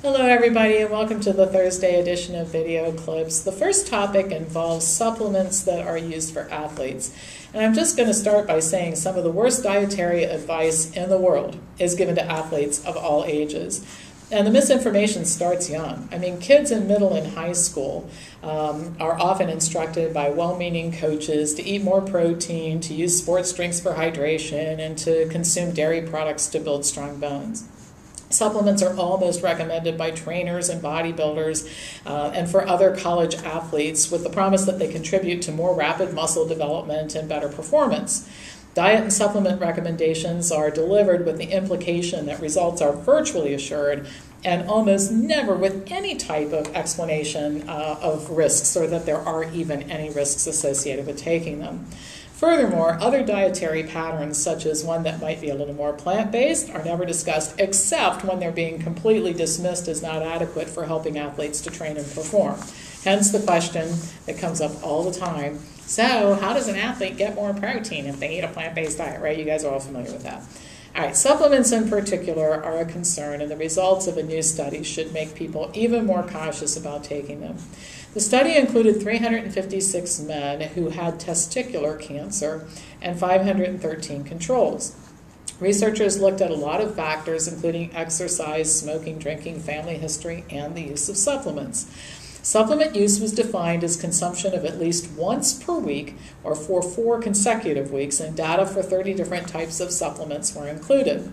Hello everybody and welcome to the Thursday edition of Video Clips. The first topic involves supplements that are used for athletes. And I'm just going to start by saying some of the worst dietary advice in the world is given to athletes of all ages. And the misinformation starts young. I mean, kids in middle and high school are often instructed by well-meaning coaches to eat more protein, to use sports drinks for hydration, and to consume dairy products to build strong bones. Supplements are almost recommended by trainers and bodybuilders and for other college athletes with the promise that they contribute to more rapid muscle development and better performance. Diet and supplement recommendations are delivered with the implication that results are virtually assured and almost never with any type of explanation of risks or that there are even any risks associated with taking them. Furthermore, other dietary patterns, such as one that might be a little more plant-based, are never discussed except when they're being completely dismissed as not adequate for helping athletes to train and perform. Hence the question that comes up all the time, so how does an athlete get more protein if they eat a plant-based diet, right? You guys are all familiar with that. All right, supplements in particular are a concern, and the results of a new study should make people even more cautious about taking them. The study included 356 men who had testicular cancer and 513 controls. Researchers looked at a lot of factors, including exercise, smoking, drinking, family history, and the use of supplements. Supplement use was defined as consumption of at least once per week or for 4 consecutive weeks, and data for 30 different types of supplements were included.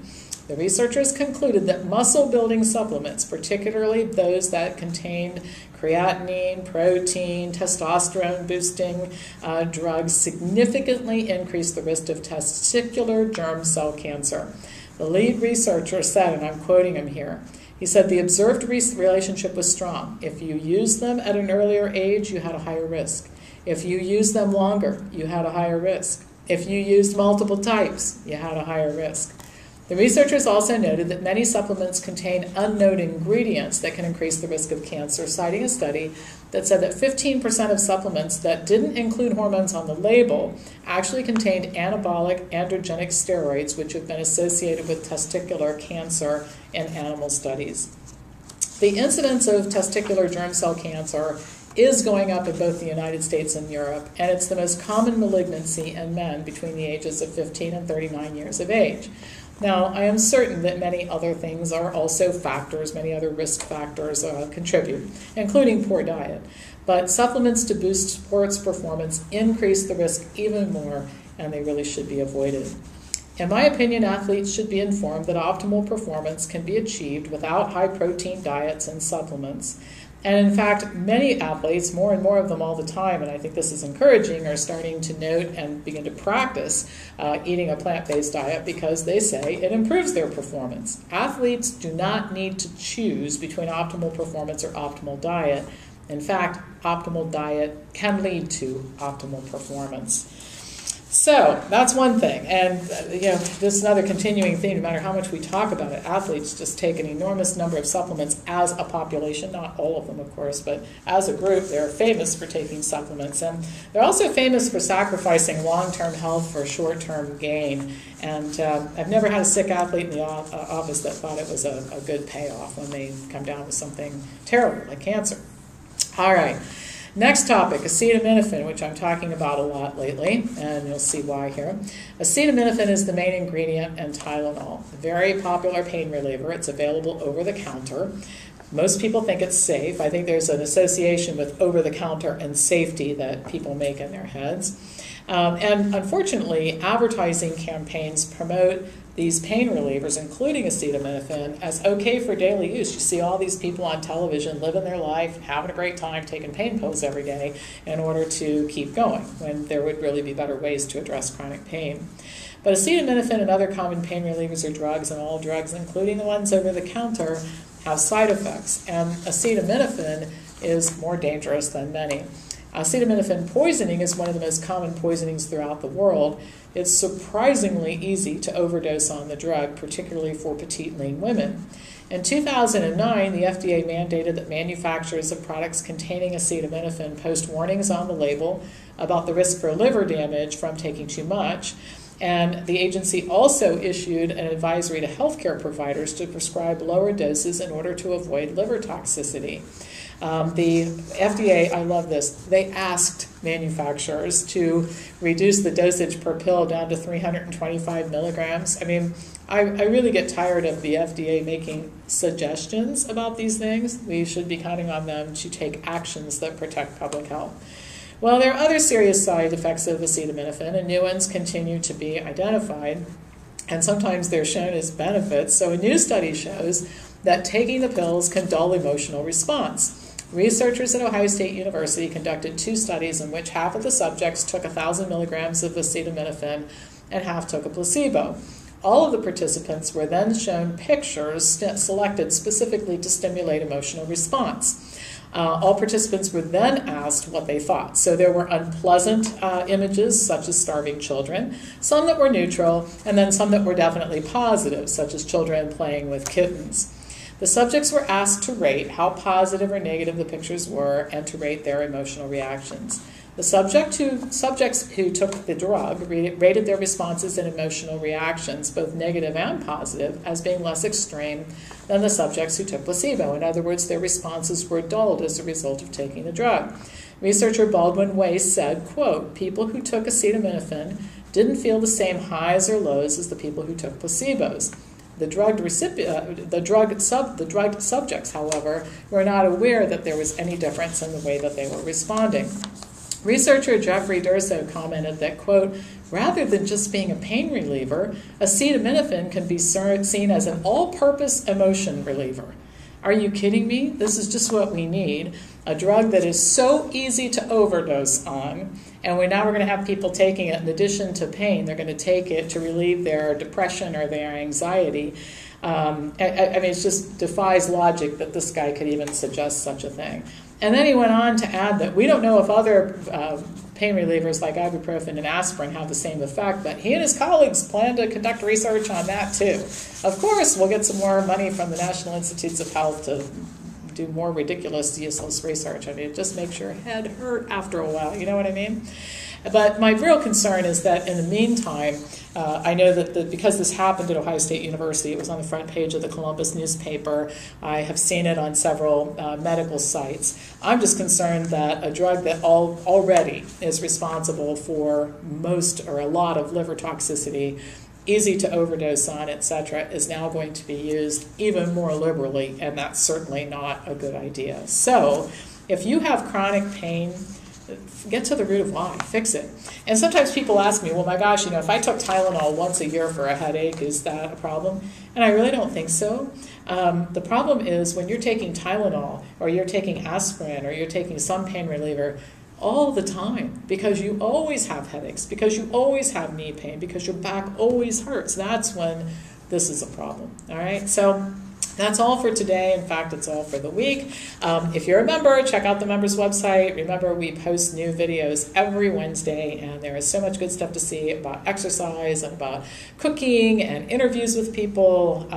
The researchers concluded that muscle-building supplements, particularly those that contained creatinine, protein, testosterone-boosting drugs, significantly increased the risk of testicular germ cell cancer. The lead researcher said, and I'm quoting him here, he said, the observed relationship was strong. If you used them at an earlier age, you had a higher risk. If you used them longer, you had a higher risk. If you used multiple types, you had a higher risk. The researchers also noted that many supplements contain unknown ingredients that can increase the risk of cancer, citing a study that said that 15% of supplements that didn't include hormones on the label actually contained anabolic androgenic steroids, which have been associated with testicular cancer in animal studies. The incidence of testicular germ cell cancer is going up in both the United States and Europe, and it's the most common malignancy in men between the ages of 15 and 39 years of age. Now, I am certain that many other things are also factors, many other risk factors contribute, including poor diet. But supplements to boost sports performance increase the risk even more, and they really should be avoided. In my opinion, athletes should be informed that optimal performance can be achieved without high-protein diets and supplements. And in fact, many athletes, more and more of them all the time, and I think this is encouraging, are starting to note and begin to practice eating a plant-based diet because they say it improves their performance. Athletes do not need to choose between optimal performance or optimal diet. In fact, optimal diet can lead to optimal performance. So that's one thing, and you know, this is another continuing theme. No matter how much we talk about it, athletes just take an enormous number of supplements as a population, not all of them, of course, but as a group, they're famous for taking supplements, and they're also famous for sacrificing long-term health for short-term gain, and I've never had a sick athlete in the office that thought it was a good payoff when they come down with something terrible like cancer. All right. Next topic, acetaminophen, which I'm talking about a lot lately, and you'll see why here. Acetaminophen is the main ingredient in Tylenol, a very popular pain reliever. It's available over the counter. Most people think it's safe. I think there's an association with over the counter and safety that people make in their heads. And unfortunately, advertising campaigns promote these pain relievers, including acetaminophen, as okay for daily use. You see all these people on television living their life, having a great time, taking pain pills every day in order to keep going, when there would really be better ways to address chronic pain. But acetaminophen and other common pain relievers are drugs, and all drugs, including the ones over the counter, have side effects, and acetaminophen is more dangerous than many. Acetaminophen poisoning is one of the most common poisonings throughout the world. It's surprisingly easy to overdose on the drug, particularly for petite, lean women. In 2009, the FDA mandated that manufacturers of products containing acetaminophen post warnings on the label about the risk for liver damage from taking too much, And the agency also issued an advisory to healthcare providers to prescribe lower doses in order to avoid liver toxicity. The FDA, I love this, they asked manufacturers to reduce the dosage per pill down to 325 milligrams. I mean, I really get tired of the FDA making suggestions about these things. We should be counting on them to take actions that protect public health. Well, there are other serious side effects of acetaminophen, and new ones continue to be identified, and sometimes they're shown as benefits. So a new study shows that taking the pills can dull emotional response. Researchers at Ohio State University conducted two studies in which half of the subjects took 1,000 milligrams of acetaminophen and half took a placebo. All of the participants were then shown pictures selected specifically to stimulate emotional response. All participants were then asked what they thought. So there were unpleasant images, such as starving children, some that were neutral, and then some that were definitely positive, such as children playing with kittens. The subjects were asked to rate how positive or negative the pictures were and to rate their emotional reactions. The subjects who took the drug rated their responses and emotional reactions, both negative and positive, as being less extreme than the subjects who took placebo. In other words, their responses were dulled as a result of taking the drug. Researcher Baldwin Way said, quote, "People who took acetaminophen didn't feel the same highs or lows as the people who took placebos. The drugged subjects, however, were not aware that there was any difference in the way that they were responding." Researcher Jeffrey Durso commented that, quote, "Rather than just being a pain reliever, acetaminophen can be seen as an all-purpose emotion reliever. Are you kidding me? This is just what we need, a drug that is so easy to overdose on, and now we're going to have people taking it in addition to pain. They're going to take it to relieve their depression or their anxiety." I mean, it just defies logic that this guy could even suggest such a thing. And then he went on to add that we don't know if other pain relievers like ibuprofen and aspirin have the same effect, but he and his colleagues plan to conduct research on that too. Of course, we'll get some more money from the National Institutes of Health to do more ridiculous, useless research. I mean, it just makes your head hurt after a while, you know what I mean? But my real concern is that in the meantime, I know that because this happened at Ohio State University, it was on the front page of the Columbus newspaper. I have seen it on several medical sites. I'm just concerned that a drug that already is responsible for most or a lot of liver toxicity, easy to overdose on, etc., is now going to be used even more liberally, and that's certainly not a good idea. So if you have chronic pain, get to the root of why, fix it. And sometimes people ask me, well, my gosh, you know, if I took Tylenol once a year for a headache, is that a problem? And I really don't think so. The problem is when you're taking Tylenol or you're taking aspirin or you're taking some pain reliever all the time because you always have headaches, because you always have knee pain, because your back always hurts, that's when this is a problem, all right? So that's all for today. In fact, it's all for the week. If you're a member, check out the members' website. Remember, we post new videos every Wednesday, and there is so much good stuff to see about exercise and about cooking and interviews with people.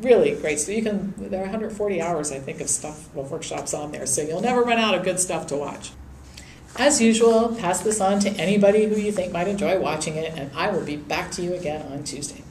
Really great. So there are 140 hours, I think, of stuff, well, workshops on there, so you'll never run out of good stuff to watch. As usual, pass this on to anybody who you think might enjoy watching it, and I will be back to you again on Tuesday.